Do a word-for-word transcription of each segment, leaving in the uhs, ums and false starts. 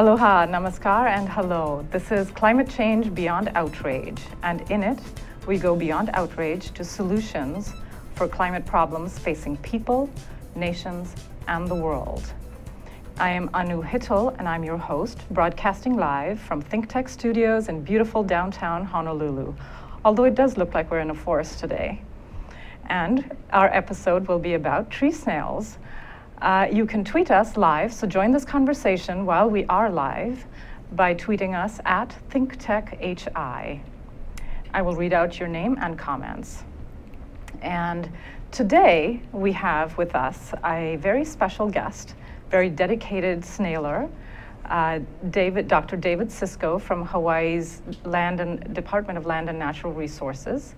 Aloha, namaskar, and hello. This is Climate Change Beyond Outrage, and in it, we go beyond outrage to solutions for climate problems facing people, nations, and the world. I am Anu Hittle, and I'm your host, broadcasting live from ThinkTech Studios in beautiful downtown Honolulu, although it does look like we're in a forest today. And our episode will be about tree snails. Uh, you can tweet us live, so join this conversation while we are live by tweeting us at ThinkTechHI. I will read out your name and comments. And today we have with us a very special guest, very dedicated snailer, uh, David, Doctor David Sischo from Hawaii's Land and Department of Land and Natural Resources.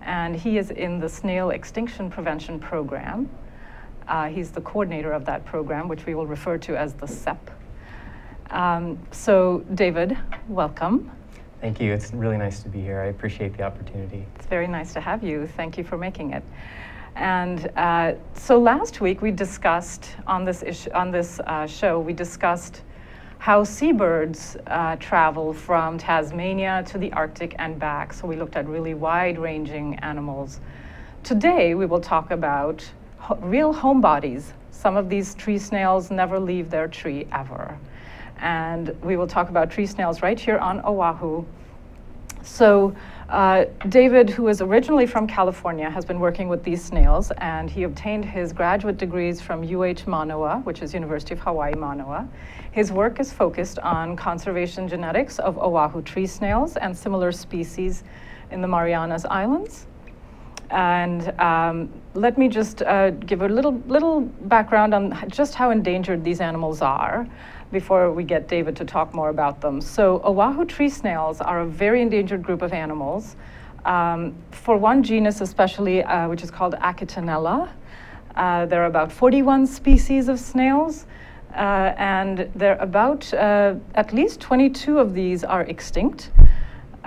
And he is in the Snail Extinction Prevention Program. Uh, he's the coordinator of that program, which we will refer to as the S E P. Um, so, David, welcome. Thank you. It's really nice to be here. I appreciate the opportunity. It's very nice to have you. Thank you for making it. And uh, so last week we discussed on this issue, on this uh, show, we discussed how seabirds uh, travel from Tasmania to the Arctic and back. So we looked at really wide-ranging animals. Today we will talk about ho real homebodies. Some of these tree snails never leave their tree ever. And we will talk about tree snails right here on Oahu. So uh, David, who is originally from California, has been working with these snails, and he obtained his graduate degrees from U H Manoa, which is University of Hawaii Manoa. His work is focused on conservation genetics of Oahu tree snails and similar species in the Marianas Islands. And um, let me just uh, give a little, little background on just how endangered these animals are before we get David to talk more about them. So Oahu tree snails are a very endangered group of animals. Um, for one genus especially, uh, which is called Achatinella, uh, there are about forty-one species of snails, uh, and there are about uh, at least twenty-two of these are extinct.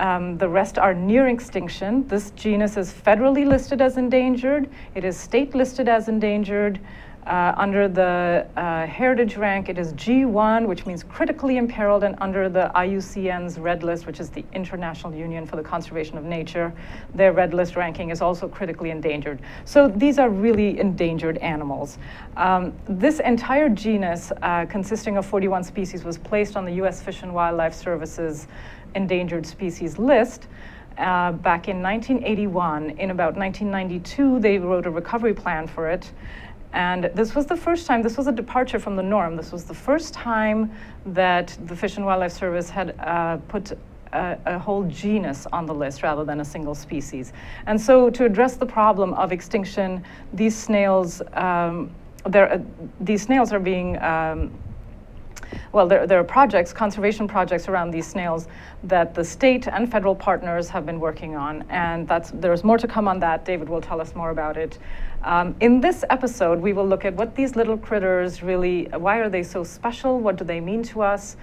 Um, the rest are near extinction. This genus is federally listed as endangered. It is state listed as endangered. Uh, under the uh, heritage rank, it is G one, which means critically imperiled, and under the I U C N's red list, which is the International Union for the Conservation of Nature, their red list ranking is also critically endangered. So these are really endangered animals. Um, this entire genus, uh, consisting of forty-one species, was placed on the U S Fish and Wildlife Services endangered species list. Uh, back in nineteen eighty-one, in about nineteen ninety-two, they wrote a recovery plan for it. And this was the first time, this was a departure from the norm. This was the first time that the Fish and Wildlife Service had uh, put a, a whole genus on the list rather than a single species. And so to address the problem of extinction, these snails, um, uh, these snails are being, um, well, there, there are projects, conservation projects around these snails that the state and federal partners have been working on. And that's, there's more to come on that. David will tell us more about it. Um, in this episode, we will look at what these little critters really, why are they so special? What do they mean to us?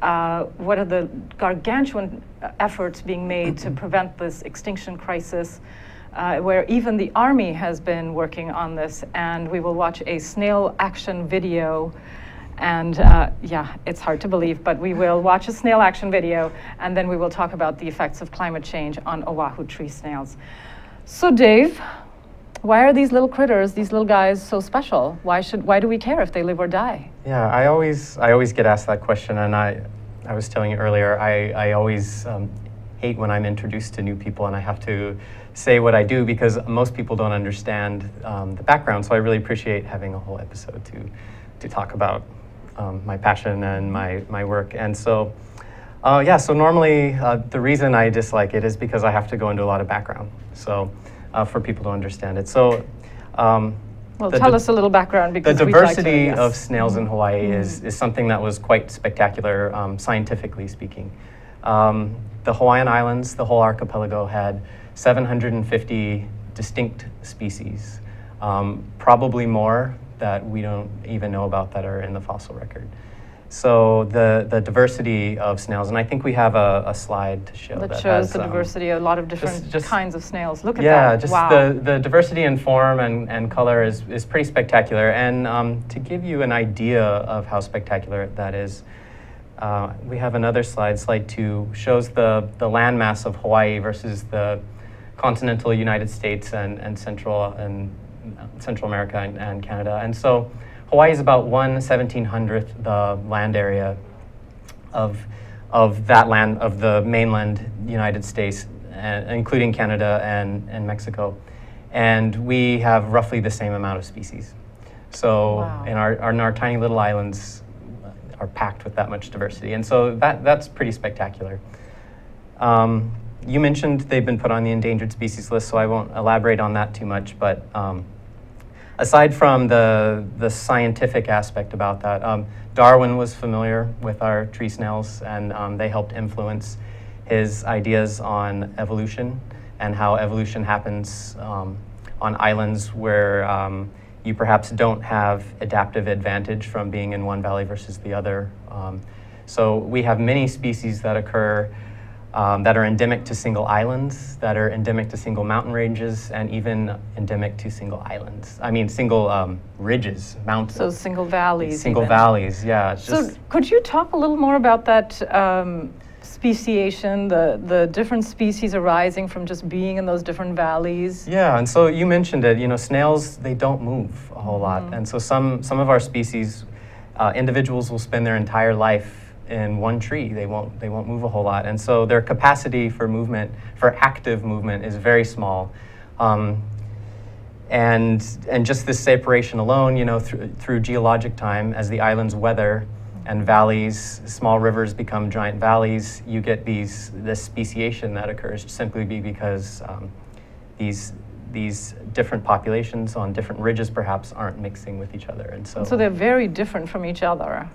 Uh, what are the gargantuan efforts being made to prevent this extinction crisis, uh, where even the Army has been working on this? And we will watch a snail action video. And uh, yeah, it's hard to believe, but we will watch a snail action video, and then we will talk about the effects of climate change on Oahu tree snails. So Dave, why are these little critters, these little guys, so special? Why should, why do we care if they live or die? Yeah, I always, I always get asked that question, and I, I was telling you earlier, I, I always um, hate when I'm introduced to new people and I have to say what I do because most people don't understand um, the background. So I really appreciate having a whole episode to, to talk about um, my passion and my, my work. And so, uh, yeah, so normally uh, the reason I dislike it is because I have to go into a lot of background. So. Uh, for people to understand it. So, um, well, tell us a little background, because the diversity like to, yes. of snails in Hawaii mm-hmm. is, is something that was quite spectacular, um, scientifically speaking. Um, the Hawaiian Islands, the whole archipelago, had seven hundred fifty distinct species, um, probably more that we don't even know about that are in the fossil record. So the, the diversity of snails, and I think we have a, a slide to show that, that shows has, the diversity, um, a lot of different just, just, kinds of snails. Look at yeah, that. Yeah, just wow. the, the diversity in form and, and color is, is pretty spectacular. And um, to give you an idea of how spectacular that is, Uh, we have another slide, slide two, shows the, the landmass of Hawaii versus the continental United States and, and Central and Central America and, and Canada. And so Hawaii is about one seventeen hundredth the land area of of that land of the mainland United States, and, including Canada and, and Mexico. And we have roughly the same amount of species. So wow. in our, our in our tiny little islands are packed with that much diversity. And so that that's pretty spectacular. Um, You mentioned they've been put on the endangered species list, so I won't elaborate on that too much. But um, aside from the, the scientific aspect about that, um, Darwin was familiar with our tree snails, and um, they helped influence his ideas on evolution and how evolution happens um, on islands where um, you perhaps don't have adaptive advantage from being in one valley versus the other. Um, so we have many species that occur Um, that are endemic to single islands, that are endemic to single mountain ranges, and even endemic to single islands. I mean, single um, ridges, mountains. So single valleys. Single even. valleys, yeah. It's so just could you talk a little more about that um, speciation, the, the different species arising from just being in those different valleys? Yeah, and so you mentioned it, you know, snails, they don't move a whole lot. Mm. And so some, some of our species, uh, individuals will spend their entire life in one tree. They won't, they won't move a whole lot. And so their capacity for movement, for active movement, is very small. Um, and, and just this separation alone, you know, through, through geologic time, as the islands weather and valleys, small rivers become giant valleys, you get these, this speciation that occurs simply be because um, these these different populations on different ridges perhaps aren't mixing with each other. And so, and so they're very different from each other.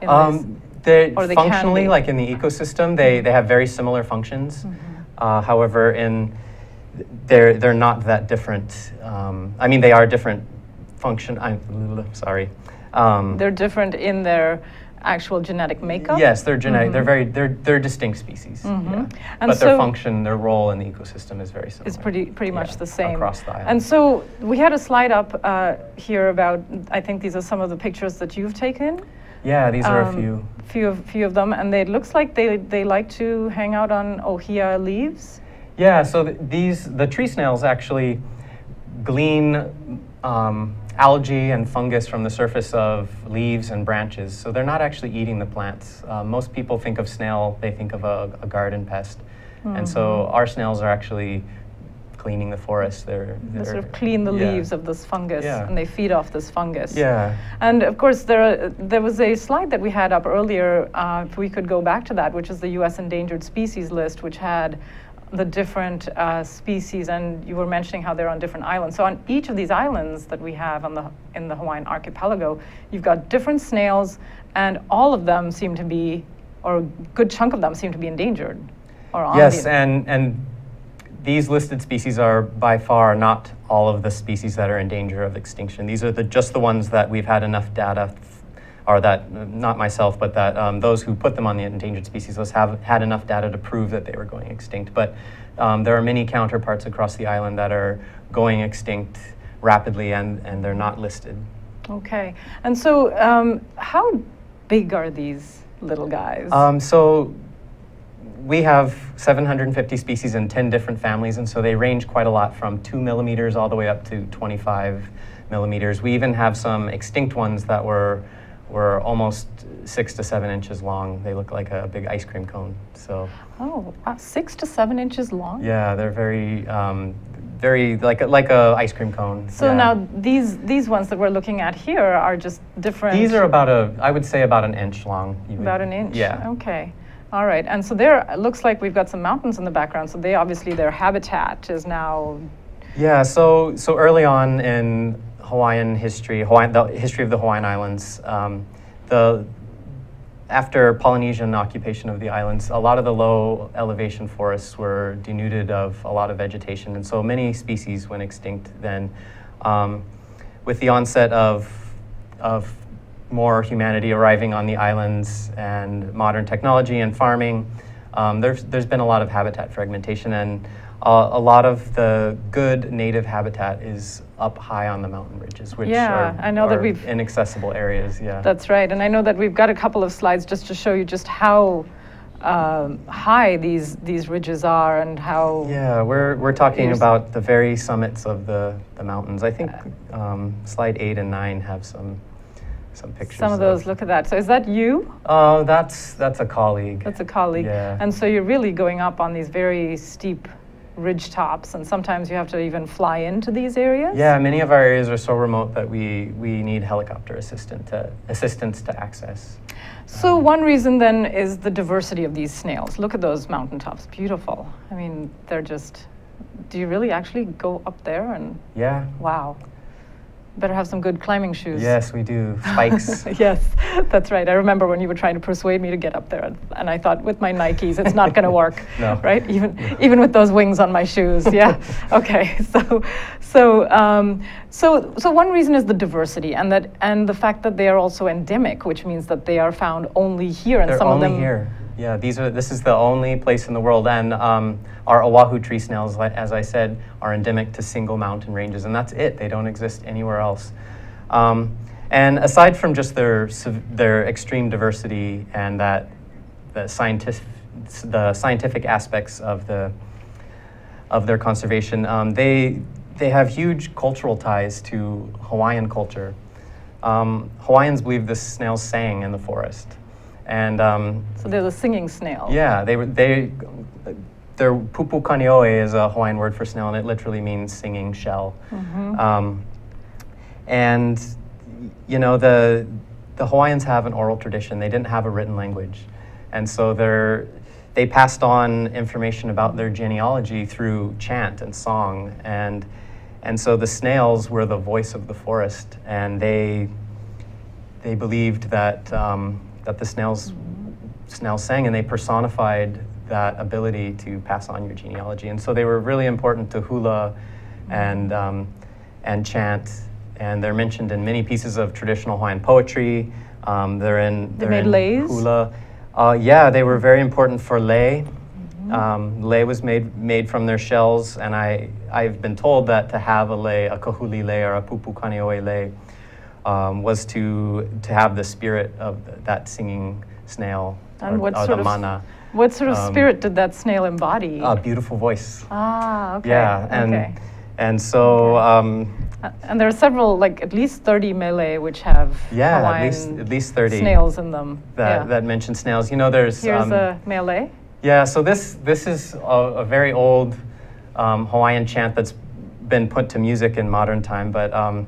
In um, They or they functionally, like in the ecosystem, they, they have very similar functions. Mm-hmm. uh, however, in they're, they're not that different. Um, I mean, they are different function. I'm sorry. Um, they're different in their actual genetic makeup? Yes, they're genetic. Mm-hmm. They're very they're they're distinct species. Mm-hmm. Yeah. And but so their function, their role in the ecosystem is very similar. It's pretty pretty much yeah, the same across the island. And so we had a slide up uh, here about, I think these are some of the pictures that you've taken. Yeah, these are um, a few. Few of, few of them, and they, it looks like they, they like to hang out on ohia leaves? Yeah, so th these, the tree snails actually glean um, algae and fungus from the surface of leaves and branches, so they're not actually eating the plants. Uh, most people think of snail, they think of a, a garden pest, mm-hmm. and so our snails are actually cleaning the forest. They're, they're they sort of clean the yeah. leaves of this fungus, yeah. and they feed off this fungus. Yeah. And of course, there are, there was a slide that we had up earlier, uh, if we could go back to that, which is the U S endangered species list, which had the different uh, species, and you were mentioning how they're on different islands. So on each of these islands that we have on the, in the Hawaiian archipelago, you've got different snails, and all of them seem to be, or a good chunk of them seem to be endangered. Or on yes, the and, and these listed species are by far not all of the species that are in danger of extinction. These are the, just the ones that we've had enough data, or that, not myself, but that um, those who put them on the endangered species list have had enough data to prove that they were going extinct. But um, there are many counterparts across the island that are going extinct rapidly, and, and they're not listed. Okay. And so um, how big are these little guys? Um, so. We have seven hundred fifty species in ten different families, and so they range quite a lot from two millimeters all the way up to twenty-five millimeters. We even have some extinct ones that were were almost six to seven inches long. They look like a big ice cream cone. So oh, uh, six to seven inches long? Yeah, they're very um, very like a, like a ice cream cone. So yeah. now these these ones that we're looking at here are just different. These are about a I would say about an inch long. Even. About an inch. Yeah. Okay. All right, and so there it looks like we've got some mountains in the background, so they obviously their habitat is now... Yeah, so, so early on in Hawaiian history, Hawaiian, the history of the Hawaiian Islands, um, the, after Polynesian occupation of the islands, a lot of the low elevation forests were denuded of a lot of vegetation, and so many species went extinct then. Um, with the onset of, of more humanity arriving on the islands and modern technology and farming, um, there's, there's been a lot of habitat fragmentation, and Uh, a lot of the good native habitat is up high on the mountain ridges, which yeah, are, I know are that we've, inaccessible areas. Yeah, that's right. And I know that we've got a couple of slides just to show you just how um, high these these ridges are and how. Yeah, we're we're talking about the very summits of the the mountains. I think um, slide eight and nine have some. Some pictures. Some of those, of. Look at that. So is that you? Oh, uh, that's that's a colleague. That's a colleague. Yeah. And so you're really going up on these very steep ridge tops, and sometimes you have to even fly into these areas? Yeah, many of our areas are so remote that we, we need helicopter assistance to, assistance to access. So um, one reason then is the diversity of these snails. Look at those mountaintops. Beautiful. I mean, they're just, do you really actually go up there and? Yeah. Wow. Better have some good climbing shoes. Yes, we do. Spikes. Yes, that's right. I remember when you were trying to persuade me to get up there, and I thought, with my Nikes, it's not going to work. No. Right? Even no. even with those wings on my shoes. Yeah. Okay. So, so, um, so, so one reason is the diversity, and that, and the fact that they are also endemic, which means that they are found only here, and They're some only of them. Here. Yeah, these are, this is the only place in the world, and um, our Oahu tree snails, as I said, are endemic to single mountain ranges, and that's it. They don't exist anywhere else. Um, and aside from just their, their extreme diversity and that the scientific, the scientific aspects of, the, of their conservation, um, they, they have huge cultural ties to Hawaiian culture. Um, Hawaiians believe the snails sang in the forest. And um, so they're the singing snail. Yeah, they they their pupu kaneoe is a Hawaiian word for snail, and it literally means singing shell. Mm-hmm. um, and you know the the Hawaiians have an oral tradition. They didn't have a written language, and so they're they passed on information about their genealogy through chant and song, and and so the snails were the voice of the forest, and they they believed that. Um, that the snails, snails sang, and they personified that ability to pass on your genealogy. And so they were really important to hula and, um, and chant, and they're mentioned in many pieces of traditional Hawaiian poetry. Um, they're in, they're they made in leis? Hula. Uh, yeah, they were very important for lei. Mm-hmm. um, lei was made, made from their shells, and I, I've been told that to have a lei, a kahuli lei or a pupu kaneoe lei, Um, was to to have the spirit of th that singing snail, and or, what, or sort the mana. Of, what sort of um, spirit did that snail embody? A beautiful voice. Ah, okay. Yeah, and okay. and so. Um, uh, and there are several, like at least thirty mele, which have yeah, Hawaiian at least at least thirty snails in them. That yeah. that mention snails. You know, there's here's um, a mele. Yeah, so this this is a, a very old um, Hawaiian chant that's been put to music in modern time, but. Um,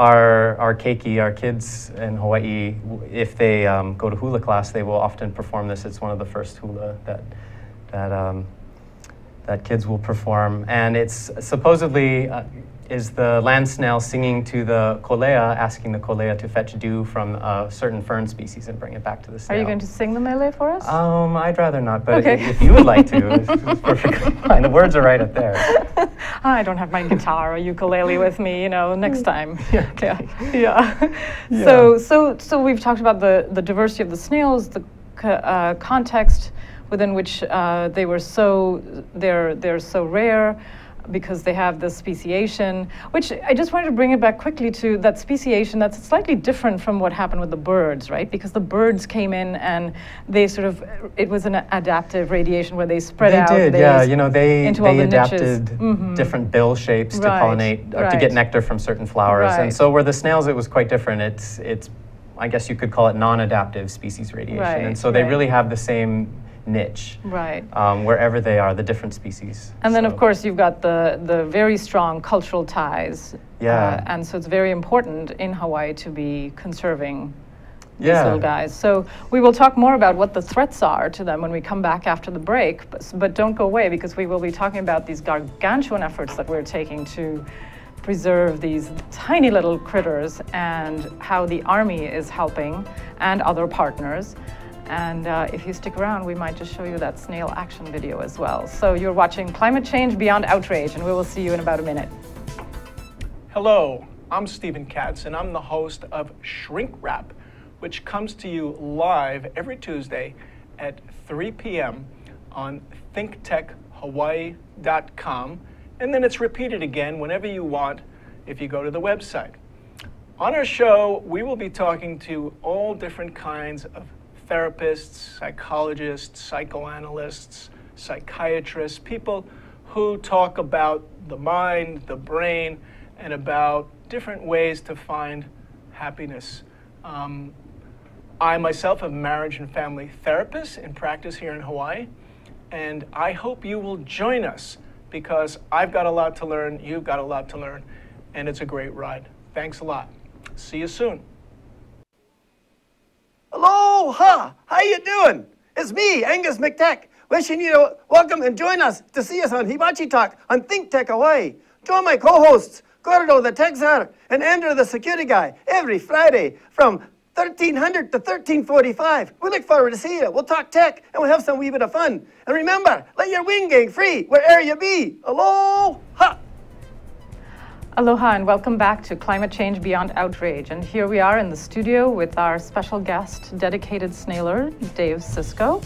Our, our keiki, our kids in Hawaii, if they um, go to hula class, they will often perform this. It's one of the first hula that, that, um, that kids will perform. And it's supposedly uh, is the land snail singing to the kolea, asking the kolea to fetch dew from a certain fern species and bring it back to the snail. Are you going to sing the mele for us? Um, I'd rather not, but okay. if, if you would like to, it's, it's perfectly fine. The words are right up there. I don't have my guitar or ukulele with me, you know, next time. Yeah. Yeah. yeah. yeah. So, so, so we've talked about the, the diversity of the snails, the c uh, context within which uh, they were so, they're, they're so rare because they have this speciation, which I just wanted to bring it back quickly to that speciation that's slightly different from what happened with the birds, right? Because the birds came in and they sort of, it was an adaptive radiation where they spread they out. Did, they did, yeah. You know, they, they adapted mm-hmm. different bill shapes right, to pollinate, or right. to get nectar from certain flowers. Right. And so where the snails, it was quite different. It's, it's I guess you could call it non-adaptive species radiation. Right, and so they right. really have the same niche, right? Um, wherever they are, the different species. And then, so. Of course, you've got the the very strong cultural ties. Yeah. Uh, and so it's very important in Hawaii to be conserving these yeah. little guys. So we will talk more about what the threats are to them when we come back after the break. But, but don't go away, because we will be talking about these gargantuan efforts that we're taking to preserve these tiny little critters, and how the Army is helping and other partners. And uh, if you stick around, we might just show you that snail action video as well. So you're watching Climate Change Beyond Outrage, and we will see you in about a minute. Hello, I'm Stephen Katz, and I'm the host of Shrink Rap, which comes to you live every Tuesday at three p m on ThinkTech Hawaii dot com, and then it's repeated again whenever you want if you go to the website. On our show, we will be talking to all different kinds of therapists, psychologists, psychoanalysts, psychiatrists, people who talk about the mind, the brain, and about different ways to find happiness. Um, I myself am a marriage and family therapist in practice here in Hawaii, and I hope you will join us because I've got a lot to learn, you've got a lot to learn, and it's a great ride. Thanks a lot. See you soon. Aloha! How you doing? It's me, Angus McTech, wishing you to welcome and join us to see us on Hibachi Talk on ThinkTech Hawaii. Join my co-hosts, Gordo the Tech Czar and Andrew the Security Guy, every Friday from thirteen hundred to thirteen forty-five. We look forward to seeing you. We'll talk tech and we'll have some wee bit of fun. And remember, let your wing gang free wherever you be. Aloha! Aloha and welcome back to Climate Change Beyond Outrage. And here we are in the studio with our special guest, dedicated snailer, Dave Sischo.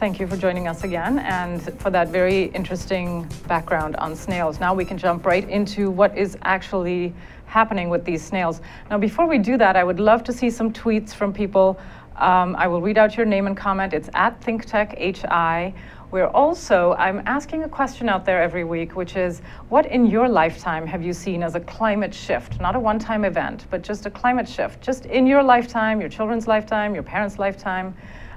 Thank you for joining us again and for that very interesting background on snails. Now we can jump right into what is actually happening with these snails. Now before we do that, I would love to see some tweets from people. Um, I will read out your name and comment. It's at ThinkTechHI. We're also, I'm asking a question out there every week, which is, what in your lifetime have you seen as a climate shift? Not a one-time event, but just a climate shift. Just in your lifetime, your children's lifetime, your parents' lifetime.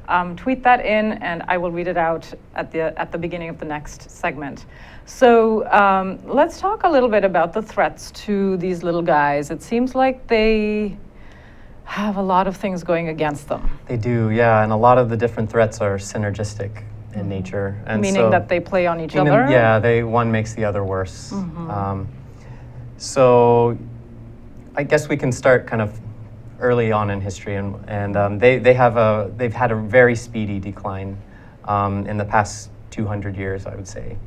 Um, tweet that in, and I will read it out at the at the beginning of the next segment. So um, let's talk a little bit about the threats to these little guys. It seems like they have a lot of things going against them. They do, yeah, and a lot of the different threats are synergistic in mm-hmm. nature, and meaning so that they play on each other. Yeah, they one makes the other worse. Mm-hmm. um, so I guess we can start kind of early on in history, and, and um, they, they have a, they've had a very speedy decline um, in the past two hundred years, I would say.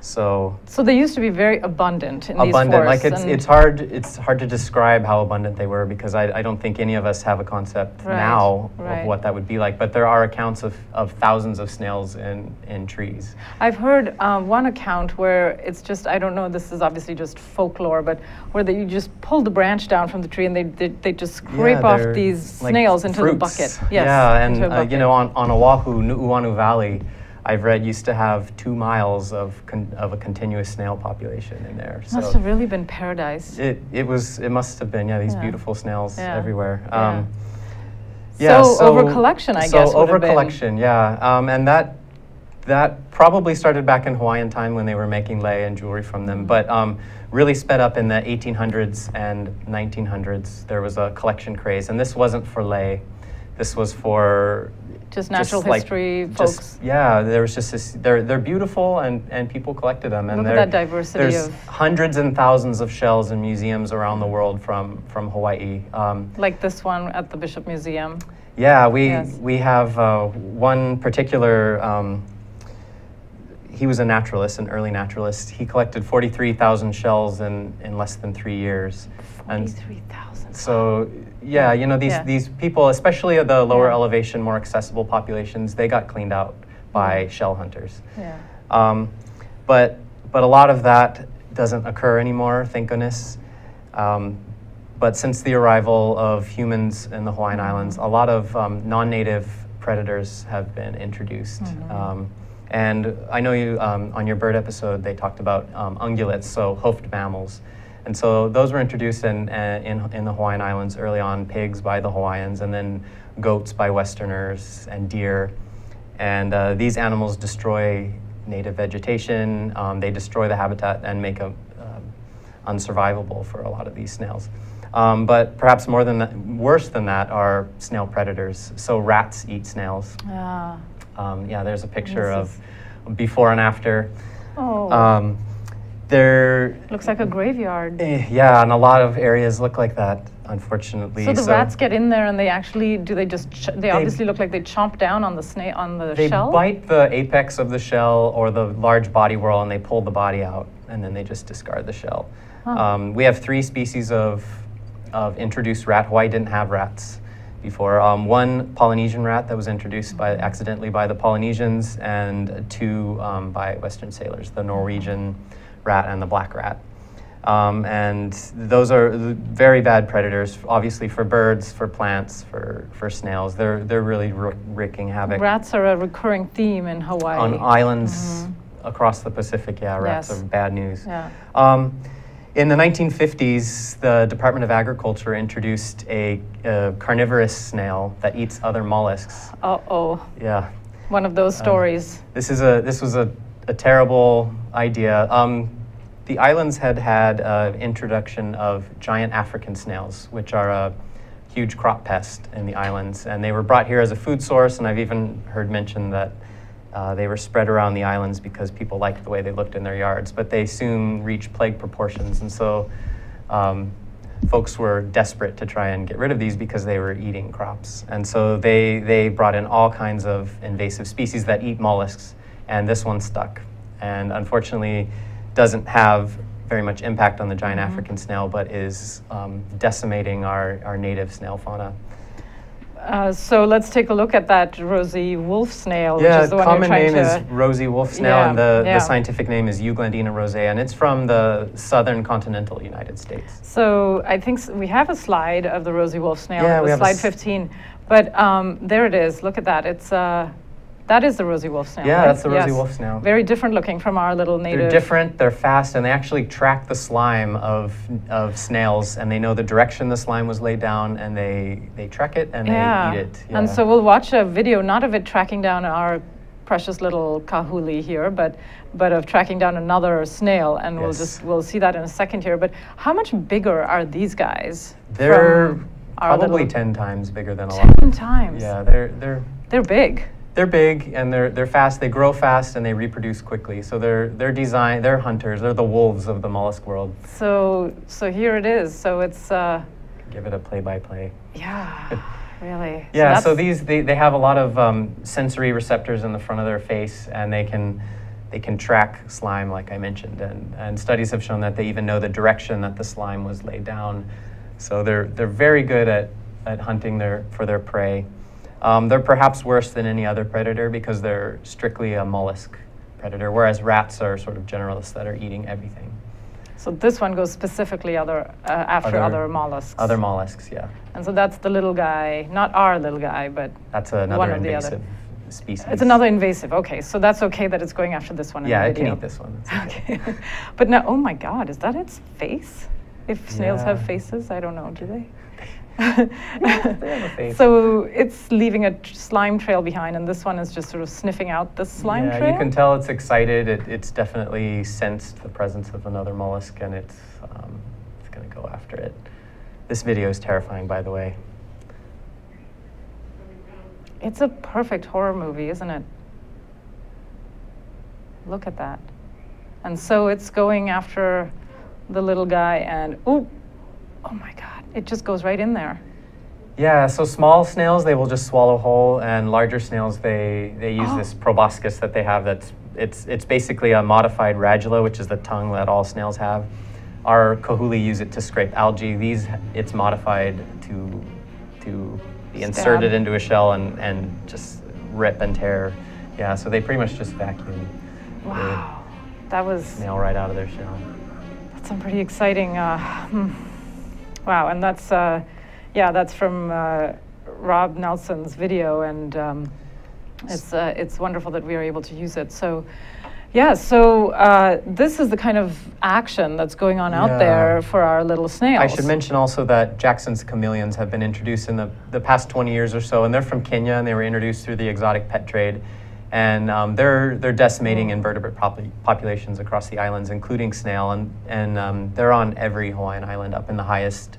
So, so they used to be very abundant in abundant, these forests. Like it's, it's, hard, it's hard to describe how abundant they were because I, I don't think any of us have a concept right, now right. of what that would be like, but there are accounts of, of thousands of snails in, in trees. I've heard um, one account where it's just, I don't know, this is obviously just folklore, but where they, you just pull the branch down from the tree and they, they, they just scrape yeah, off these like snails fruits. into the bucket. Yes, yeah, and uh, you know, on, on Oahu, Nu'uanu Valley, I've read used to have two miles of con of a continuous snail population in there. So must have really been paradise. It it was it must have been yeah these yeah. beautiful snails yeah. everywhere. Um, yeah. yeah so, so over collection I so guess. So over collection been. yeah, um, and that that probably started back in Hawaiian time when they were making lei and jewelry from them, mm-hmm. but um, really sped up in the eighteen hundreds and nineteen hundreds. There was a collection craze, and this wasn't for lei. This was for just natural just history like, folks. Just, yeah, there was just this, they're they're beautiful and and people collected them. And look at that diversity. There's of hundreds and thousands of shells in museums around the world from from Hawaii. Um, like this one at the Bishop Museum. Yeah, we yes. we have uh, one particular. Um, he was a naturalist, an early naturalist. He collected forty-three thousand shells in in less than three years. forty-three thousand. So. Yeah, you know, these, yeah. these people, especially at the lower yeah. elevation, more accessible populations, they got cleaned out by mm-hmm. shell hunters. Yeah. Um, but, but a lot of that doesn't occur anymore, thank goodness. Um, but since the arrival of humans in the Hawaiian mm-hmm. Islands, a lot of um, non-native predators have been introduced. Mm-hmm. um, and I know you, um, on your bird episode, they talked about um, ungulates, so hoofed mammals. And so those were introduced in, in, in the Hawaiian Islands early on, pigs by the Hawaiians, and then goats by Westerners, and deer. And uh, these animals destroy native vegetation, um, they destroy the habitat and make them um, unsurvivable for a lot of these snails. Um, but perhaps more than that, worse than that are snail predators. So rats eat snails. Ah. Um, yeah, there's a picture of before and after. Oh. Um, They're looks like a graveyard. Eh, yeah, and a lot of areas look like that, unfortunately. So the so rats get in there, and they actually do they just ch they, they obviously look like they chomp down on the snail on the they shell. They bite the apex of the shell or the large body whorl, and they pull the body out, and then they just discard the shell. Huh. Um, we have three species of of introduced rat. Hawaii didn't have rats before. Um, one Polynesian rat that was introduced by accidentally by the Polynesians, and two um, by Western sailors, the Norwegian rat and the black rat. Um, and those are very bad predators, obviously, for birds, for plants, for, for snails. They're, they're really wreaking havoc. Rats are a recurring theme in Hawaii. On islands mm-hmm. across the Pacific, yeah, rats yes. are bad news. Yeah. Um, in the nineteen fifties, the Department of Agriculture introduced a, a carnivorous snail that eats other mollusks. Uh-oh. Yeah. One of those stories. Um, this, is a, this was a, a terrible idea. Um, The islands had had an uh, introduction of giant African snails, which are a huge crop pest in the islands. And they were brought here as a food source, and I've even heard mention that uh, they were spread around the islands because people liked the way they looked in their yards. But they soon reached plague proportions, and so um, folks were desperate to try and get rid of these because they were eating crops. And so they, they brought in all kinds of invasive species that eat mollusks, and this one stuck. And unfortunately, doesn't have very much impact on the giant mm-hmm. African snail, but is um, decimating our, our native snail fauna. Uh, so let's take a look at that rosy wolf snail. Yeah, which is the, the common one name is rosy wolf snail, yeah, and the, yeah. the scientific name is Euglandina rosea, and it's from the southern continental United States. So I think we have a slide of the rosy wolf snail, yeah, it was we have slide fifteen, but um, there it is, look at that. It's. Uh, That is the rosy wolf snail. Yeah, right? That's the rosy yes. wolf snail. Very different looking from our little native. They're different, they're fast, and they actually track the slime of, of snails, and they know the direction the slime was laid down, and they, they track it and yeah. they eat it. Yeah. And so we'll watch a video, not of it tracking down our precious little kahuli here, but, but of tracking down another snail, and yes. we'll, just, we'll see that in a second here. But how much bigger are these guys? They're probably ten times bigger than a lot. ten times? Yeah, they're, they're, they're big. They're big, and they're, they're fast, they grow fast, and they reproduce quickly. So they're, they're designed, they're hunters, they're the wolves of the mollusk world. So, so here it is, so it's... Uh, give it a play-by-play. -play. Yeah, really. Yeah, so, so these, they, they have a lot of um, sensory receptors in the front of their face, and they can, they can track slime, like I mentioned, and, and studies have shown that they even know the direction that the slime was laid down. So they're, they're very good at, at hunting their, for their prey. Um, they're perhaps worse than any other predator because they're strictly a mollusk predator, whereas rats are sort of generalists that are eating everything. So this one goes specifically other, uh, after other, other mollusks. Other mollusks, yeah. And so that's the little guy, not our little guy, but that's another one of the other species. It's another invasive, okay. So that's okay that it's going after this one. Yeah, it can eat this one. Okay. okay. But now, oh my God, is that its face? If snails yeah. have faces, I don't know, do they? So it's leaving a tr slime trail behind, and this one is just sort of sniffing out the slime yeah, trail? Yeah, you can tell it's excited. It, it's definitely sensed the presence of another mollusk, and it's, um, it's going to go after it. This video is terrifying, by the way. It's a perfect horror movie, isn't it? Look at that. And so it's going after the little guy, and ooh, oh my God. It just goes right in there. Yeah, so small snails, they will just swallow whole, and larger snails, they, they use oh. this proboscis that they have that's, it's, it's basically a modified radula, which is the tongue that all snails have. Our kahuli use it to scrape algae. These, it's modified to, to be Stab. inserted into a shell and, and just rip and tear. Yeah, so they pretty much just vacuum. Wow, that was... Snail right out of their shell. That's some pretty exciting... Uh, hmm. Wow, and that's, uh, yeah, that's from uh, Rob Nelson's video, and um, it's, uh, it's wonderful that we are able to use it. So, yeah, so uh, this is the kind of action that's going on yeah. out there for our little snails. I should mention also that Jackson's chameleons have been introduced in the, the past twenty years or so, and they're from Kenya, and they were introduced through the exotic pet trade. And um, they're, they're decimating invertebrate pop populations across the islands, including snail, and, and um, they're on every Hawaiian island up in the highest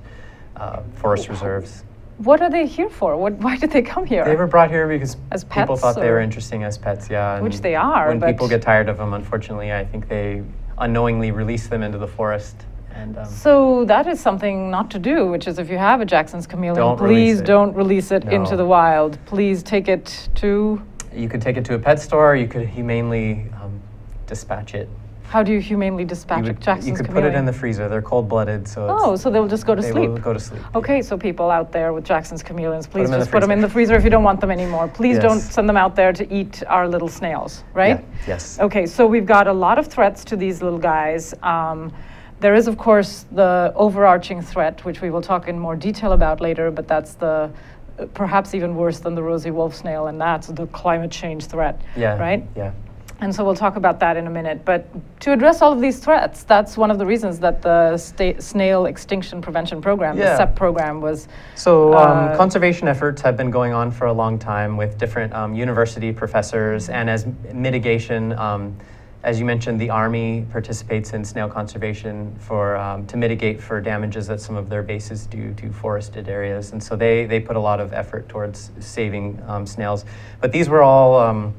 uh, forest reserves. What are they here for? What, why did they come here? They were brought here because as pets, people thought they were interesting as pets, yeah. Which they are. When but people get tired of them, unfortunately, I think they unknowingly release them into the forest. And, um, so that is something not to do, which is if you have a Jackson's chameleon, don't please don't release it no. into the wild. Please take it to... You could take it to a pet store, or you could humanely um, dispatch it How do you humanely dispatch would, Jackson's chameleon? You could chameleon? put it in the freezer. They're cold-blooded, so it's, oh, so they'll just go to they sleep. They will go to sleep. Okay, so people out there with Jackson's chameleons, please put just put them in the freezer if you don't want them anymore. Please yes. don't send them out there to eat our little snails, right? Yeah. Yes. Okay, so we've got a lot of threats to these little guys. Um, there is, of course, the overarching threat, which we will talk in more detail about later, but that's the uh, perhaps even worse than the rosy wolf snail, and that's the climate change threat, yeah. right? Yeah. And so we'll talk about that in a minute. But to address all of these threats, that's one of the reasons that the Sta Snail Extinction Prevention Program, yeah. the S E P program, was... So uh, um, conservation efforts have been going on for a long time with different um, university professors. And as mitigation, um, as you mentioned, the Army participates in snail conservation for um, to mitigate for damages that some of their bases do to forested areas. And so they, they put a lot of effort towards saving um, snails. But these were all... Um,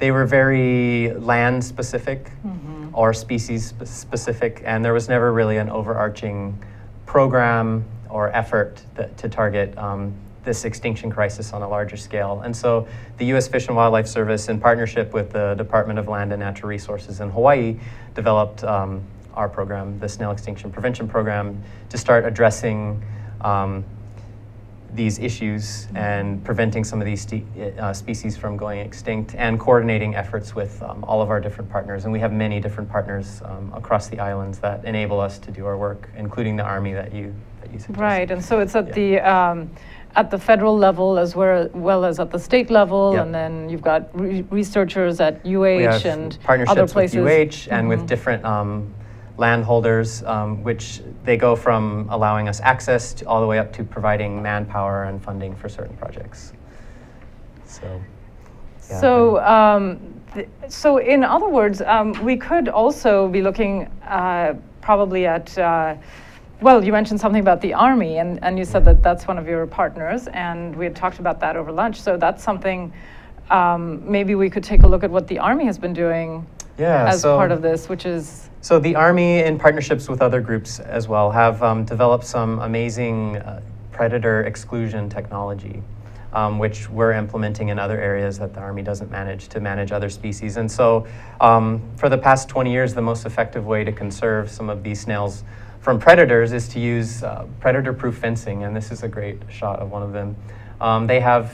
They were very land-specific mm-hmm. or species-specific, and there was never really an overarching program or effort that, to target um, this extinction crisis on a larger scale. And so the U S Fish and Wildlife Service, in partnership with the Department of Land and Natural Resources in Hawaii, developed um, our program, the Snail Extinction Prevention Program, to start addressing um, these issues and preventing some of these ste uh, species from going extinct, and coordinating efforts with um, all of our different partners. And we have many different partners um, across the islands that enable us to do our work, including the Army that you, that you suggested. Right, and so it's at yeah. the um, at the federal level as well as at the state level, yep. and then you've got re researchers at U H we have and partnerships other places. with U H mm-hmm. and with different um, landholders, um, which they go from allowing us access to all the way up to providing manpower and funding for certain projects. So, yeah. so, um, th so in other words, um, we could also be looking uh, probably at. Uh, Well, you mentioned something about the Army, and and you said yeah. that that's one of your partners, and we had talked about that over lunch. So that's something. Um, maybe we could take a look at what the Army has been doing. Yeah, as so part of this, which is... So the Army, in partnerships with other groups as well, have um, developed some amazing uh, predator exclusion technology, um, which we're implementing in other areas that the Army doesn't manage to manage other species. And so um, for the past twenty years, the most effective way to conserve some of these snails from predators is to use uh, predator-proof fencing. And this is a great shot of one of them. Um, they have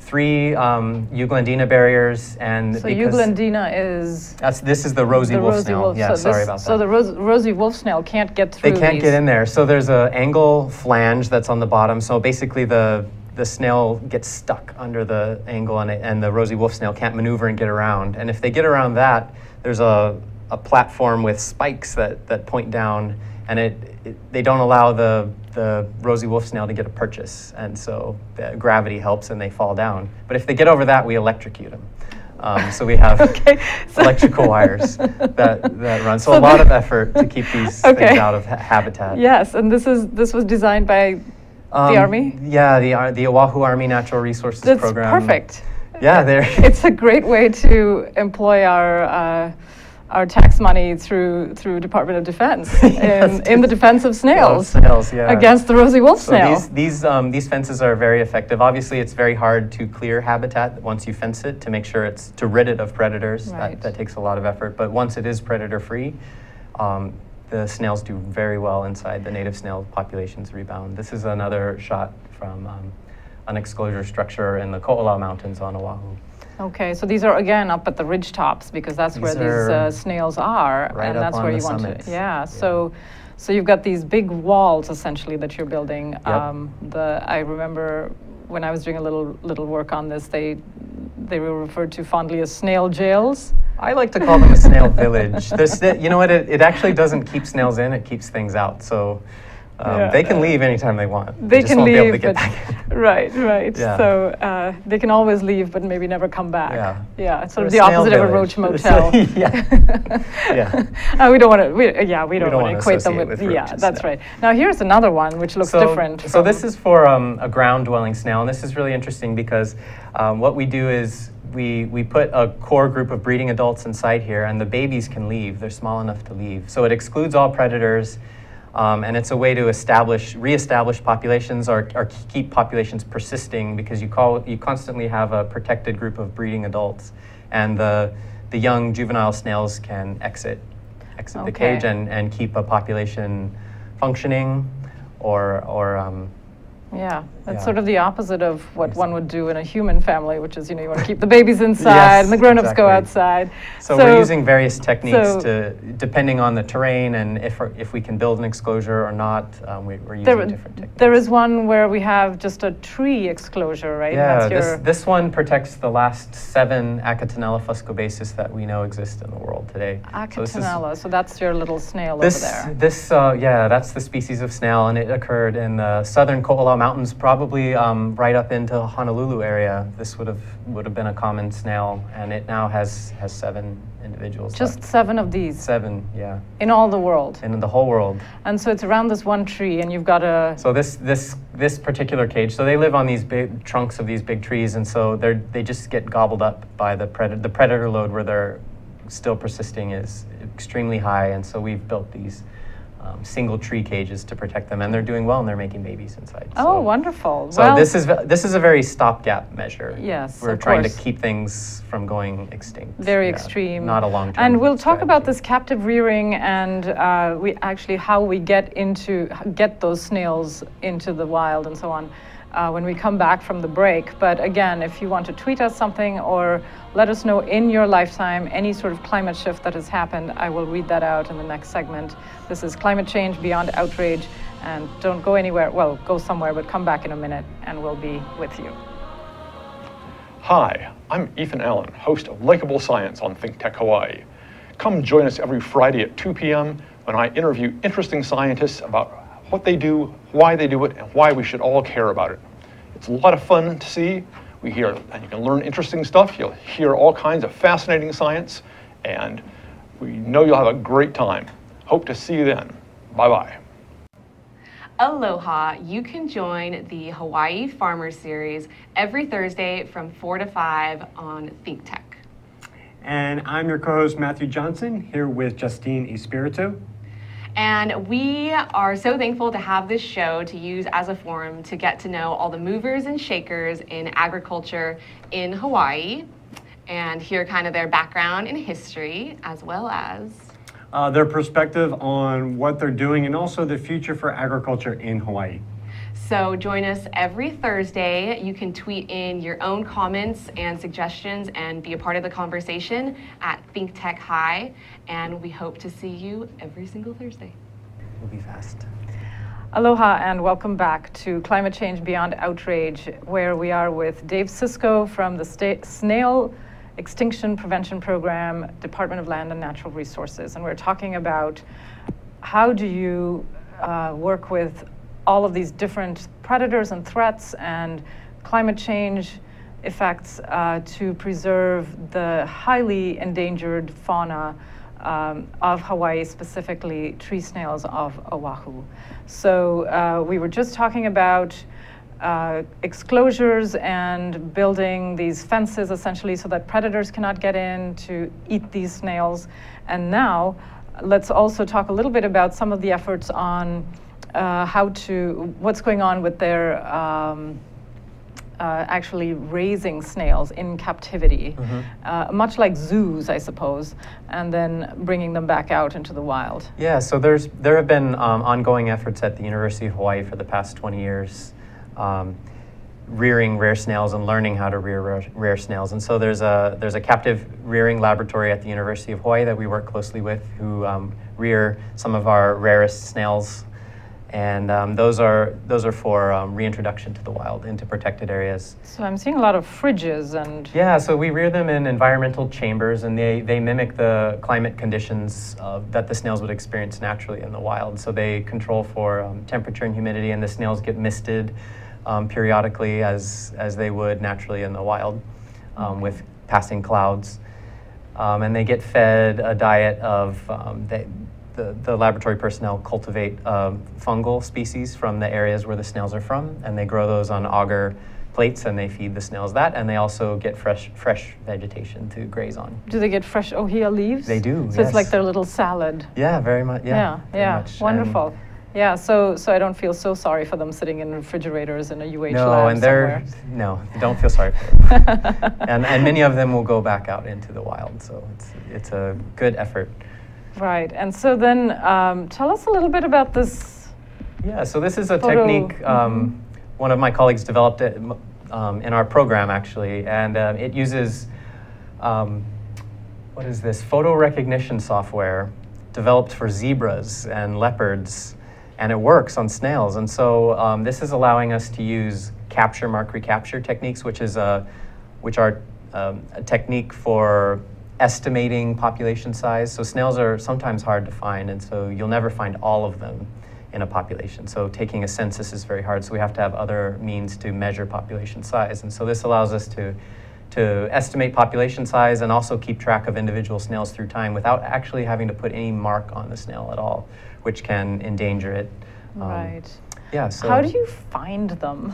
three um, Euglandina barriers, and so Euglandina is that's this is the rosy the wolf rosy snail. Wolf. Yeah, so sorry this, about that. So the ros rosy wolf snail can't get through. They can't these. get in there. So there's an angle flange that's on the bottom. So basically, the the snail gets stuck under the angle, and, it, and the rosy wolf snail can't maneuver and get around. And if they get around that, there's a a platform with spikes that that point down, and it, it they don't allow the the rosy wolf snail to get a purchase, and so the gravity helps and they fall down. But if they get over that, we electrocute them. Um, so we have okay, so electrical wires that, that run. So, so a lot of effort to keep these okay. things out of ha habitat. Yes, and this is this was designed by um, the Army? Yeah, the, uh, the Oahu Army Natural Resources That's Program. That's perfect. Yeah, there. It's a great way to employ our uh, our tax money through through Department of Defense in, yes, in the defense of snails, snails yeah. against the rosy wolf so snail. These these, um, these fences are very effective. Obviously, it's very hard to clear habitat once you fence it to make sure it's to rid it of predators. Right. That, that takes a lot of effort. But once it is predator-free, um, the snails do very well inside. The native snail populations rebound. This is another shot from um, an exposure structure in the Ko'olau Mountains on Oahu. Okay, so these are again up at the ridge tops because that's these where these uh, snails are, right, and that's where you want summits. to. Yeah, yeah. So, so you've got these big walls essentially that you're building. Yep. Um, the I remember when I was doing a little little work on this, they they were referred to fondly as snail jails. I like to call them a snail village. Sna you know what? It, it actually doesn't keep snails in; it keeps things out. So. Um, yeah. They can leave anytime they want. They, they just can won't leave, be able to get back in. Right, right. Yeah. So uh, they can always leave, but maybe never come back. Yeah, yeah. It's sort of the opposite village. of a roach motel. yeah, yeah. Uh, we don't want to. We, yeah, we don't, don't want to equate them with. with roaches, yeah, that's no. right. Now here's another one which looks so, different. So this is for um, a ground-dwelling snail, and this is really interesting because um, what we do is we we put a core group of breeding adults inside here, and the babies can leave. They're small enough to leave, so it excludes all predators. Um, and it's a way to establish, reestablish populations or, or keep populations persisting because you call you constantly have a protected group of breeding adults, and the the young juvenile snails can exit, exit okay. the cage and, and keep a population functioning, or, or um, yeah, that's yeah. sort of the opposite of what one would do in a human family, which is, you know, you want to keep the babies inside yes, and the grown-ups exactly. go outside. So, so we're using various techniques so to, depending on the terrain and if, if we can build an exclosure or not, um, we, we're using there, different techniques. There is one where we have just a tree exclosure, right? Yeah, this, this one protects the last seven Achatinella fuscobasis that we know exist in the world today. Achatinella, so, is, so that's your little snail this, over there. This, uh, yeah, that's the species of snail, and it occurred in the southern Ko'olau Mountains, probably um, right up into Honolulu area. This would have would have been a common snail, and it now has has seven individuals. Just left. seven of these. Seven, yeah. In all the world. In the whole world. And so it's around this one tree, and you've got a. So this this this particular cage. So they live on these big trunks of these big trees, and so they they just get gobbled up by the predator. The predator load where they're still persisting is extremely high, and so we've built these Um, single tree cages to protect them, and they're doing well, and they're making babies inside. Oh, so, wonderful! So well, this is this is a very stopgap measure. Yes, we're of trying course. to keep things from going extinct. Very yeah, extreme, not a long term. And we'll strategy. talk about this captive rearing and uh, we actually how we get into get those snails into the wild and so on uh, when we come back from the break. But again, if you want to tweet us something or let us know in your lifetime any sort of climate shift that has happened, I will read that out in the next segment. This is Climate Change Beyond Outrage, and don't go anywhere. Well, go somewhere, but come back in a minute and we'll be with you. Hi, I'm Ethan Allen, host of Likeable Science on ThinkTech Hawaii. Come join us every Friday at two p m when I interview interesting scientists about what they do, why they do it, and why we should all care about it. It's a lot of fun to see. We hear, and you can learn interesting stuff. You'll hear all kinds of fascinating science, and we know you'll have a great time. Hope to see you then. Bye-bye. Aloha. You can join the Hawaii Farmer Series every Thursday from four to five on ThinkTech. And I'm your co-host, Matthew Johnson, here with Justine Espirito. And we are so thankful to have this show to use as a forum to get to know all the movers and shakers in agriculture in Hawaii and hear kind of their background and history, as well as uh, their perspective on what they're doing and also the future for agriculture in Hawaii. So join us every Thursday. You can tweet in your own comments and suggestions and be a part of the conversation at ThinkTech High. And we hope to see you every single Thursday. We'll be fast. Aloha and welcome back to Climate Change Beyond Outrage, where we are with Dave Sischo from the Sta- Snail Extinction Prevention Program, Department of Land and Natural Resources. And we're talking about how do you uh, work with all of these different predators and threats and climate change effects uh, to preserve the highly endangered fauna um, of Hawaii, specifically tree snails of Oahu. So uh, we were just talking about uh, exclosures and building these fences essentially so that predators cannot get in to eat these snails. And now let's also talk a little bit about some of the efforts on Uh, how to, what's going on with their um, uh, actually raising snails in captivity, mm-hmm. uh, much like zoos, I suppose, and then bringing them back out into the wild. Yeah, so there's there have been um, ongoing efforts at the University of Hawaii for the past twenty years, um, rearing rare snails and learning how to rear rare, rare snails. And so there's a there's a captive rearing laboratory at the University of Hawaii that we work closely with, who um, rear some of our rarest snails. And um, those are those are for um, reintroduction to the wild into protected areas. So I'm seeing a lot of fridges and yeah. So we rear them in environmental chambers, and they they mimic the climate conditions uh, that the snails would experience naturally in the wild. So they control for um, temperature and humidity, and the snails get misted um, periodically as as they would naturally in the wild um, okay. with passing clouds, um, and they get fed a diet of um, they. The, the laboratory personnel cultivate uh, fungal species from the areas where the snails are from, and they grow those on agar plates, and they feed the snails that, and they also get fresh fresh vegetation to graze on. Do they get fresh ohia leaves? They do, So yes. It's like their little salad. Yeah, very much, yeah. Yeah, yeah. Much. Wonderful. And Yeah, so so I don't feel so sorry for them sitting in refrigerators in a U H no, lab and they're, somewhere. No, don't feel sorry for them. and, and many of them will go back out into the wild, so it's, it's a good effort. Right, and so then um, tell us a little bit about this. Yeah, so this is a photo. technique um, mm-hmm. one of my colleagues developed it, um, in our program, actually, and uh, it uses, um, what is this, photo recognition software developed for zebras and leopards, and it works on snails. And so um, this is allowing us to use capture, mark, recapture techniques, which is a, which are um, a technique for estimating population size. So snails are sometimes hard to find, and so you'll never find all of them in a population. So taking a census is very hard, so we have to have other means to measure population size. And so this allows us to, to estimate population size and also keep track of individual snails through time without actually having to put any mark on the snail at all, which can endanger it. Um, right. Yeah, so how do you find them?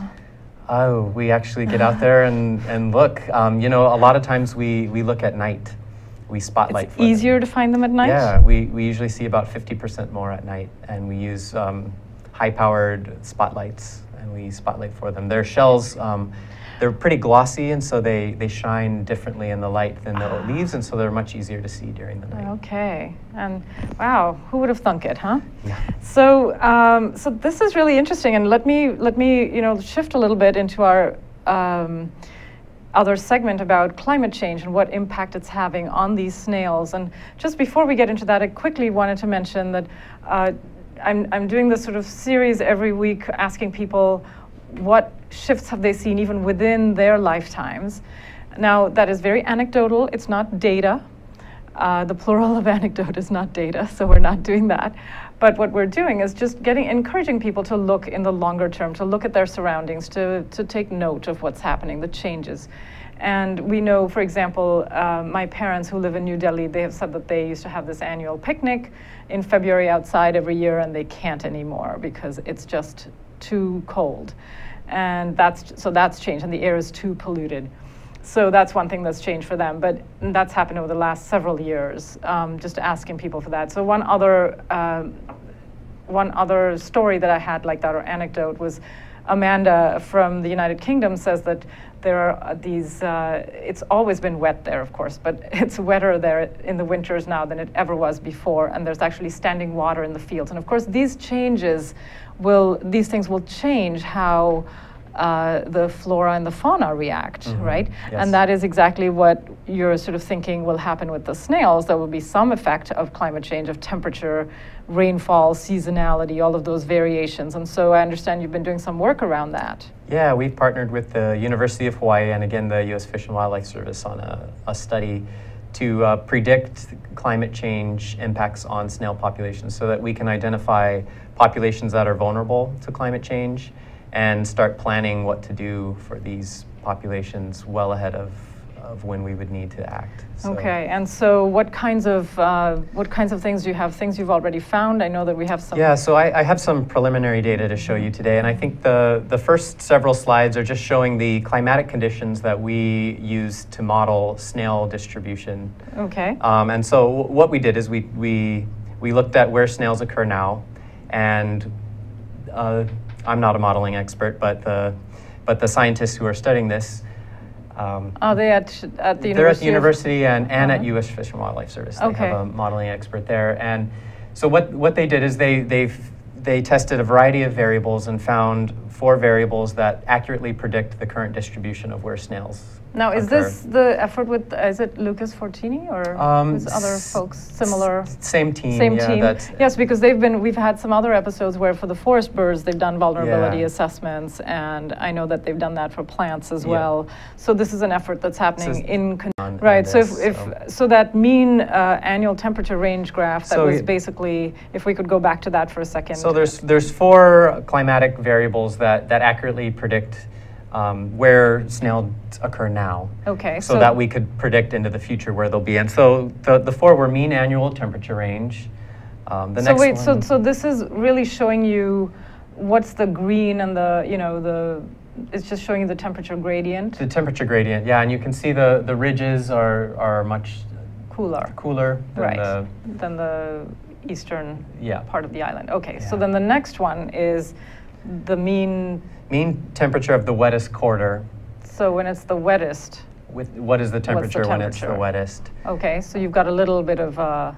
Oh, we actually get out there and, and look. Um, you know, a lot of times we, we look at night. We spotlight. It's easier to find them at night? Yeah, we, we usually see about fifty percent more at night, and we use um, high-powered spotlights, and we spotlight for them. Their shells, um, they're pretty glossy, and so they, they shine differently in the light than the ah. leaves, and so they're much easier to see during the night. Okay, and wow, who would have thunk it, huh? Yeah. So, um, so this is really interesting, and let me, let me you know, shift a little bit into our um, other segment about climate change and what impact it's having on these snails. And just before we get into that, I quickly wanted to mention that uh, I'm, I'm doing this sort of series every week asking people what shifts have they seen even within their lifetimes. Now, that is very anecdotal, it's not data. Uh, the plural of anecdote is not data, so we're not doing that. But what we're doing is just getting, encouraging people to look in the longer term, to look at their surroundings, to, to take note of what's happening, the changes. And we know, for example, uh, my parents who live in New Delhi, they have said that they used to have this annual picnic in February outside every year, and they can't anymore because it's just too cold. And that's, so that's changed, and the air is too polluted. So that's one thing that's changed for them, but that's happened over the last several years, um, just asking people for that. So one other, um, one other story that I had like that, or anecdote, was Amanda from the United Kingdom says that there are these, uh, it's always been wet there, of course, but it's wetter there in the winters now than it ever was before, and there's actually standing water in the fields. And of course, these changes will, these things will change how Uh, the flora and the fauna react, mm-hmm. right? Yes. And that is exactly what you're sort of thinking will happen with the snails. There will be some effect of climate change, of temperature, rainfall, seasonality, all of those variations. And so I understand you've been doing some work around that. Yeah, we've partnered with the University of Hawaii and again the U S Fish and Wildlife Service on a, a study to uh, predict climate change impacts on snail populations so that we can identify populations that are vulnerable to climate change and start planning what to do for these populations well ahead of, of when we would need to act. So. Okay, and so what kinds of uh, what kinds of things do you have? Things you've already found? I know that we have some. Yeah, so I, I have some preliminary data to show you today, and I think the, the first several slides are just showing the climatic conditions that we use to model snail distribution. Okay. Um, and so what we did is we, we, we looked at where snails occur now, and uh, I'm not a modeling expert, but the, but the scientists who are studying this. Um, are they at, at the university? They're at the university and, and uh-huh. at U S Fish and Wildlife Service. They okay. have a modeling expert there. And so what, what they did is they, they've, they tested a variety of variables and found four variables that accurately predict the current distribution of where snails Now, is occur. This the effort with, is it Lucas Fortini or um, other folks similar? Same team. Same yeah, team. That's yes, because they've been, we've had some other episodes where for the forest birds, they've done vulnerability yeah. assessments, and I know that they've done that for plants as yeah. well. So this is an effort that's happening in, on, right, on so this, if, if so. so that mean uh, annual temperature range graph that so was basically, if we could go back to that for a second. So there's, there's four climatic variables that, that accurately predict Um, where snails occur now, okay, so, so that we could predict into the future where they'll be. And so the, the four were mean annual temperature range. Um, the so next wait, one so so this is really showing you what's the green and the you know the it's just showing you the temperature gradient. The temperature gradient, yeah, and you can see the the ridges are are much cooler, cooler than right. the than the eastern yeah. part of the island. Okay, yeah. So then the next one is the mean... Mean temperature of the wettest quarter. So when it's the wettest... With, what is the temperature, the temperature when it's the wettest? Okay, so you've got a little bit of uh,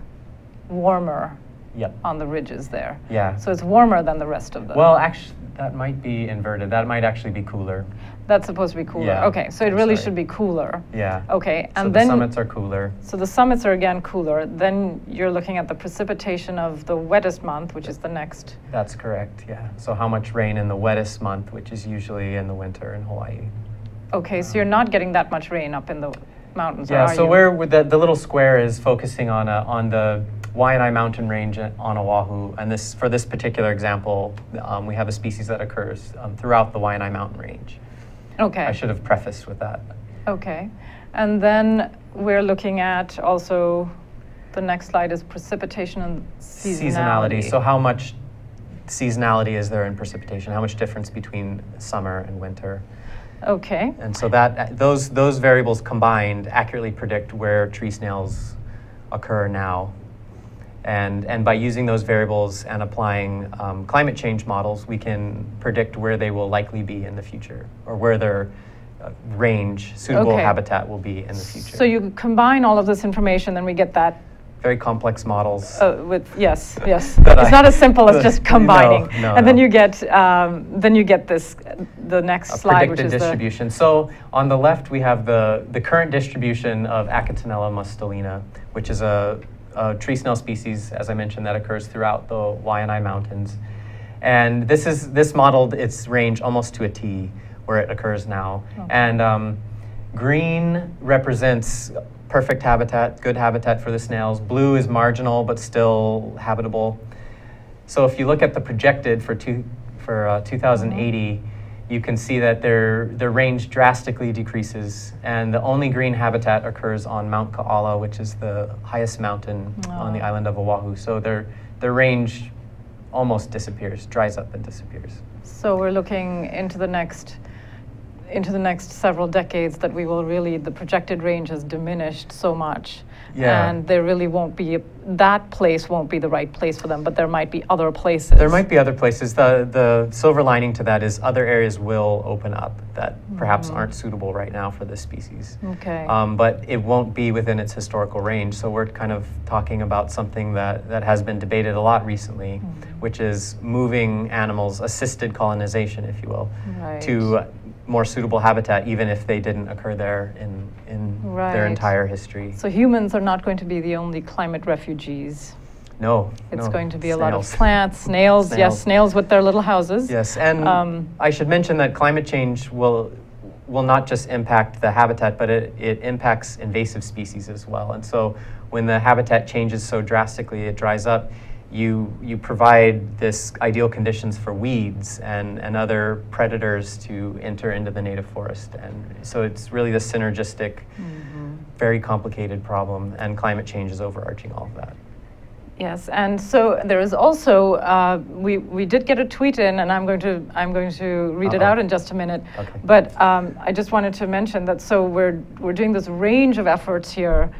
warmer yep. on the ridges there. Yeah. So it's warmer than the rest of them. Well, actually, that might be inverted. That might actually be cooler. That's supposed to be cooler. Yeah. Okay, so it really should be cooler. Yeah. Okay, and so then the summits are cooler. So the summits are again cooler. Then you're looking at the precipitation of the wettest month, which is the next. That's correct, yeah. So how much rain in the wettest month, which is usually in the winter in Hawaii. Okay, um, so you're not getting that much rain up in the mountains, yeah, are so you? We're with the, the little square is focusing on a, on the Waianae mountain range on Oahu, and this for this particular example, um, we have a species that occurs um, throughout the Waianae mountain range. Okay. I should have prefaced with that. Okay. And then we're looking at also, the next slide is precipitation and seasonality. Seasonality. So how much seasonality is there in precipitation? How much difference between summer and winter? Okay. And so that those those variables combined accurately predict where tree snails occur now. And, and by using those variables and applying um, climate change models, we can predict where they will likely be in the future, or where their uh, range, suitable okay. habitat will be in the future. So you combine all of this information, then we get that. Very complex models. Uh, with, yes, yes. It's I, not as simple as just combining. No, no, and then no. you get um, then you get this, the next a slide, which is the... predicted distribution. So on the left, we have the, the current distribution of Achatinella mustelina, which is a... Uh, tree snail species, as I mentioned, that occurs throughout the Waianae Mountains, and this is this modeled its range almost to a T, where it occurs now. Okay. And um, green represents perfect habitat, good habitat for the snails. Blue is marginal but still habitable. So if you look at the projected for two for uh, two thousand eighty, mm-hmm. you can see that their their range drastically decreases, and the only green habitat occurs on Mount Ka'ala, which is the highest mountain oh. on the island of Oahu. So their their range almost disappears, dries up and disappears. So we're looking into the next into the next several decades that we will really, the projected range has diminished so much. Yeah. And there really won't be, that place won't be the right place for them, but there might be other places. There might be other places. The, the silver lining to that is other areas will open up that mm-hmm. perhaps aren't suitable right now for this species. Okay. Um, but it won't be within its historical range. So we're kind of talking about something that, that has been debated a lot recently, mm-hmm. which is moving animals, assisted colonization, if you will, right. to more suitable habitat, even if they didn't occur there in, in right. their entire history. So humans are not going to be the only climate refugees. No. It's no. going to be snails. A lot of plants, snails, snails, yes, snails with their little houses. Yes, and um, I should mention that climate change will will not just impact the habitat, but it, it impacts invasive species as well. And so when the habitat changes so drastically, it dries up, you you provide this ideal conditions for weeds and, and other predators to enter into the native forest. And so it's really this synergistic, mm-hmm. very complicated problem, and climate change is overarching all of that. Yes, and so there is also, uh, we, we did get a tweet in, and I'm going to, I'm going to read uh-oh. It out in just a minute. Okay. But um, I just wanted to mention that, so we're, we're doing this range of efforts here.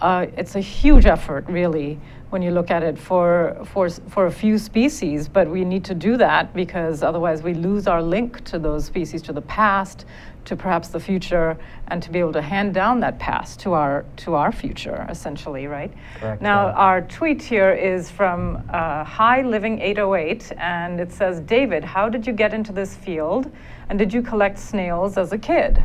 Uh, it's a huge effort, really, when you look at it for, for, for a few species, but we need to do that because otherwise we lose our link to those species, to the past, to perhaps the future, and to be able to hand down that past to our, to our future, essentially, right? Correct, now, yeah. Our tweet here is from uh, Hi Living eight oh eight, and it says, David, how did you get into this field, and did you collect snails as a kid?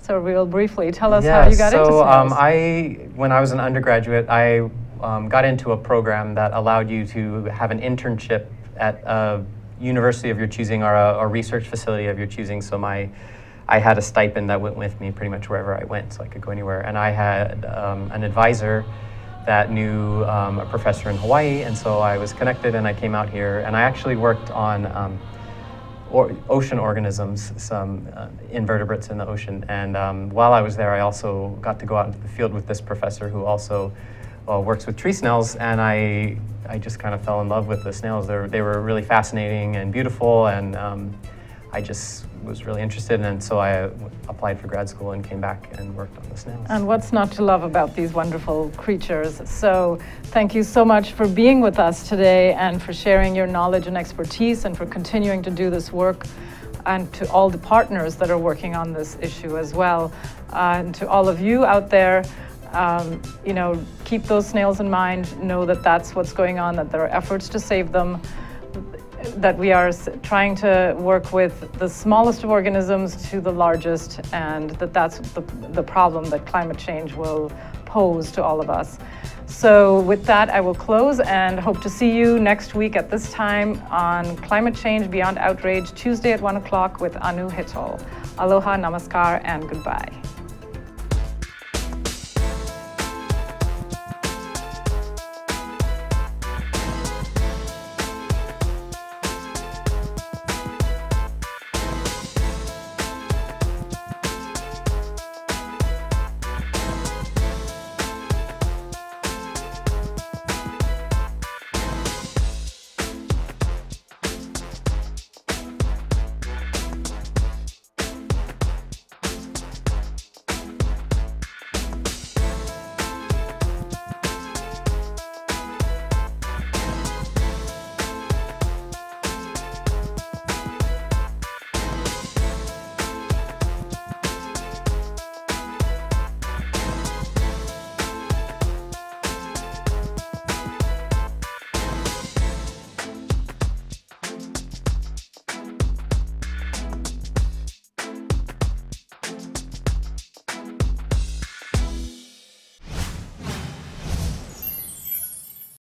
So real briefly, tell us yeah, how you got so, into snails. Um, I, when I was an undergraduate, I Um, got into a program that allowed you to have an internship at a university of your choosing or a, a research facility of your choosing. So my, I had a stipend that went with me pretty much wherever I went, so I could go anywhere. And I had um, an advisor that knew um, a professor in Hawaii, and so I was connected and I came out here. And I actually worked on um, or ocean organisms, some uh, invertebrates in the ocean. And um, while I was there, I also got to go out into the field with this professor who also Uh, works with tree snails, and I, I just kind of fell in love with the snails. They're, they were really fascinating and beautiful, and um, I just was really interested, and so I applied for grad school and came back and worked on the snails. And what's not to love about these wonderful creatures? So thank you so much for being with us today and for sharing your knowledge and expertise and for continuing to do this work, and to all the partners that are working on this issue as well. Uh, and to all of you out there, um, you know, keep those snails in mind, know that that's what's going on, that there are efforts to save them, that we are trying to work with the smallest of organisms to the largest, and that that's the, the problem that climate change will pose to all of us. So with that, I will close and hope to see you next week at this time on Climate Change Beyond Outrage, Tuesday at one o'clock with Anu Hittle. Aloha, namaskar, and goodbye.